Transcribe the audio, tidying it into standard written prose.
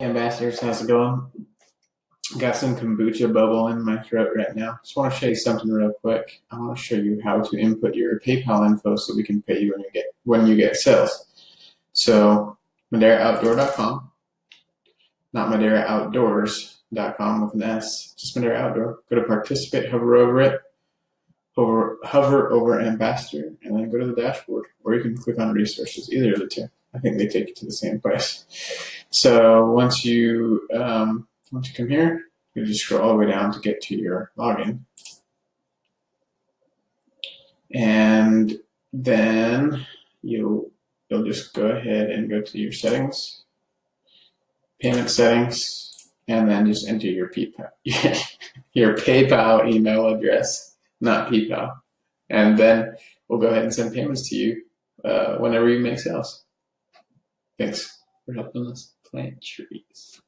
Ambassadors, how's it going? Got some kombucha bubble in my throat right now. Just want to show you something real quick. I want to show you how to input your PayPal info so we can pay you when you get sales. So MaderaOutdoor.com, not MaderaOutdoors.com with an S, just Madera Outdoor. Go to participate, hover over it, hover over ambassador, and then go to the dashboard, or you can click on resources, either of the two. I think they take you to the same place. So once you come here, you just scroll all the way down to get to your login. And then you'll just go ahead and go to your settings, payment settings, and then just enter your PayPal, your PayPal email address, not PayPal. And then we'll go ahead and send payments to you whenever you make sales. Thanks for helping us plant trees.